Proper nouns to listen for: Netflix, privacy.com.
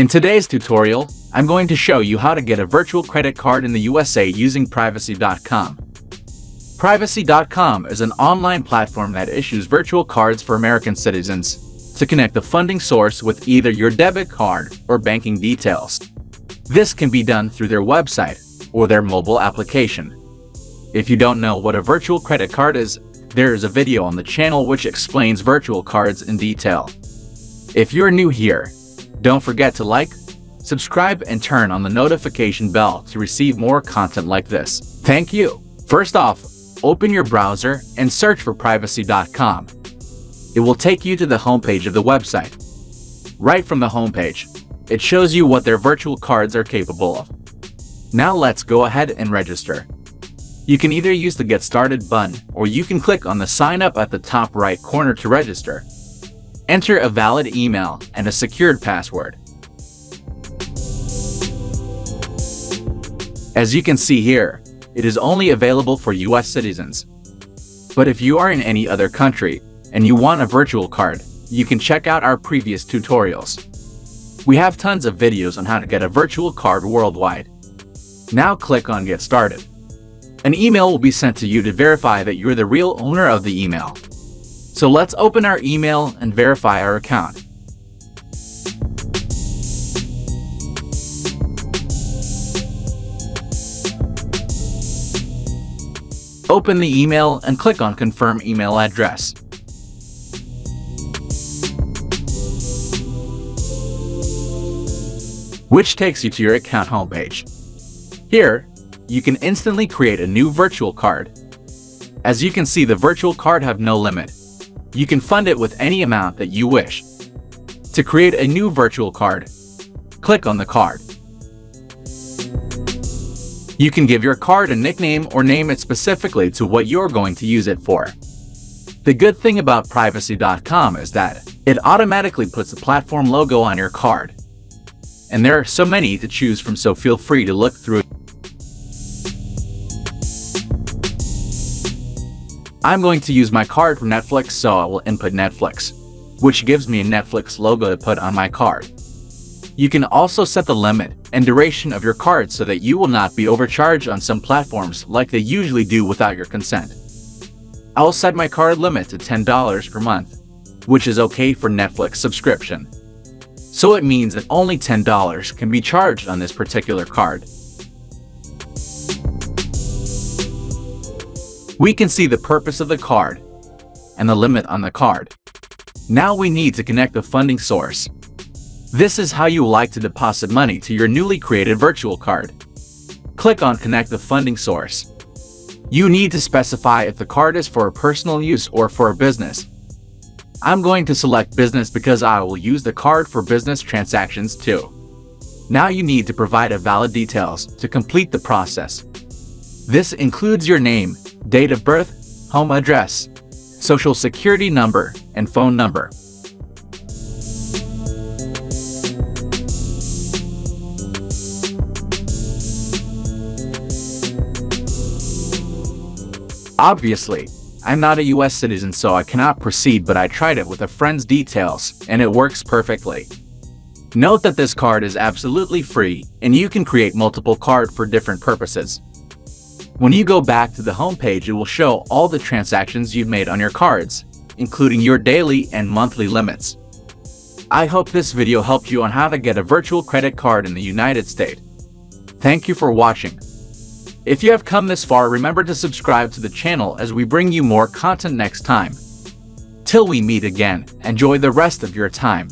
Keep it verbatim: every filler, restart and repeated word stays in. In today's tutorial, I'm going to show you how to get a virtual credit card in the U S A using privacy dot com. privacy dot com is an online platform that issues virtual cards for American citizens to connect the funding source with either your debit card or banking details. This can be done through their website or their mobile application. If you don't know what a virtual credit card is, there is a video on the channel which explains virtual cards in detail. If you're new here, don't forget to like, subscribe, and turn on the notification bell to receive more content like this. Thank you. First off, open your browser and search for privacy dot com. It will take you to the homepage of the website. Right from the homepage, it shows you what their virtual cards are capable of. Now let's go ahead and register. You can either use the Get Started button or you can click on the Sign Up at the top right corner to register. Enter a valid email and a secured password. As you can see here, it is only available for U S citizens. But if you are in any other country and you want a virtual card, you can check out our previous tutorials. We have tons of videos on how to get a virtual card worldwide. Now click on Get Started. An email will be sent to you to verify that you're the real owner of the email. So let's open our email and verify our account. Open the email and click on Confirm Email Address. Which takes you to your account homepage. Here, you can instantly create a new virtual card. As you can see, the virtual card have no limit. You can fund it with any amount that you wish. To create a new virtual card, click on the card. You can give your card a nickname or name it specifically to what you're going to use it for. The good thing about privacy dot com is that it automatically puts the platform logo on your card. And there are so many to choose from, so feel free to look through. I'm going to use my card from Netflix, so I will input Netflix, which gives me a Netflix logo to put on my card. You can also set the limit and duration of your card so that you will not be overcharged on some platforms like they usually do without your consent. I'll set my card limit to ten dollars per month, which is okay for Netflix subscription. So it means that only ten dollars can be charged on this particular card. We can see the purpose of the card and the limit on the card. Now we need to connect the funding source. This is how you like to deposit money to your newly created virtual card. Click on Connect the Funding Source. You need to specify if the card is for personal use or for a business. I'm going to select business because I will use the card for business transactions too. Now you need to provide a valid details to complete the process. This includes your name, date of birth, home address, social security number, and phone number. Obviously, I'm not a U S citizen, so I cannot proceed, but I tried it with a friend's details and it works perfectly. Note that this card is absolutely free and you can create multiple cards for different purposes. When you go back to the homepage, it will show all the transactions you've made on your cards, including your daily and monthly limits. I hope this video helped you on how to get a virtual credit card in the United States. Thank you for watching. If you have come this far, remember to subscribe to the channel as we bring you more content next time. Till we meet again, enjoy the rest of your time.